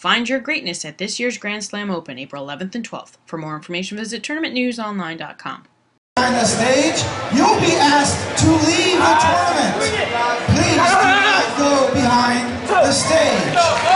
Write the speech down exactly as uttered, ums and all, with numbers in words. Find your greatness at this year's Grand Slam Open, April eleventh and twelfth. For more information, visit Tournament News Online dot com. On the stage, you'll be asked to leave the tournament. Please do not go behind the stage.